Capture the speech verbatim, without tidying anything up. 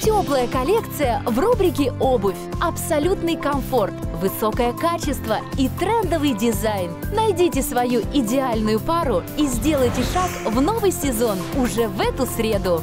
Теплая коллекция в рубрике «Обувь». Абсолютный комфорт, высокое качество и трендовый дизайн. Найдите свою идеальную пару и сделайте шаг в новый сезон уже в эту среду.